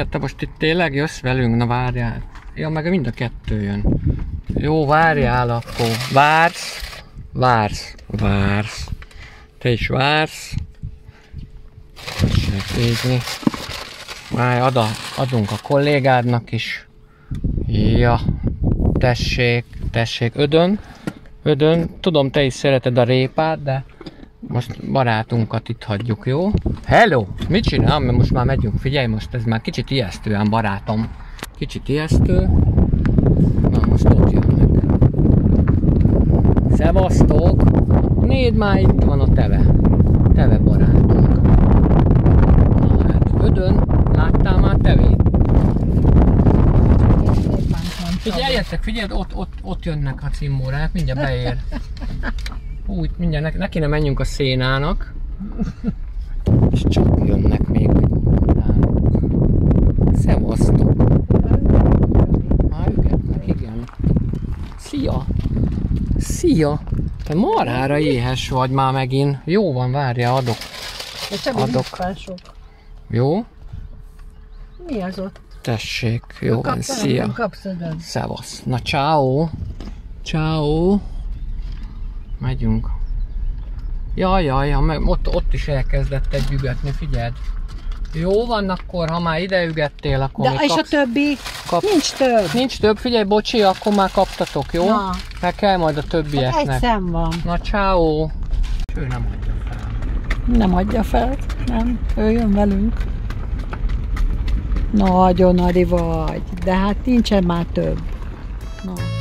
Ja, te most itt tényleg jössz velünk? Na várjál. Ja, meg mind a kettő jön. Jó, várjál akkor. Vársz. Vársz. Vársz. Te is vársz. Segítni. Várj, adunk a kollégádnak is. Ja. Tessék, tessék. Ödön. Ödön. Tudom, te is szereted a répát, de most barátunkat itt hagyjuk, jó? Hello! Mit csinál? Mert most már megyünk, figyelj, most ez már kicsit ijesztően, barátom. Kicsit ijesztő. Na, most ott jönnek. Szevasztok! Nézd, már itt van a teve. Teve barátunk. Na hát, Ödön, láttál már tevét? Figyeljetek, figyeld, ott jönnek a címórák, mindjárt beér. Úgy, mindjárt neki ne menjünk a szénának. És csak jönnek még utána. Szevasztok! Már ügetnek, igen. Szia! Szia! Te marhára éhes vagy már megint. Jó van, várja, adok. Adok. Jó? Mi az ott? Tessék, jó van, szia! Szevasz! Na, ciao. Ciao. Megyünk. Jaj, jaj, ja, ott is elkezdett egy ügetni, figyeld. Jó van akkor, ha már ide ügettél, akkor de és kapsz, a többi? Nincs több. Nincs több, figyelj, bocsi, akkor már kaptatok, jó? Na. Meg kell majd a többieknek. Hát egy szem van. Na, ciao. Ő nem hagyja fel. Nem hagyja fel, nem. Ő jön velünk. Nagyon ari vagy, de hát nincsen már több. Na.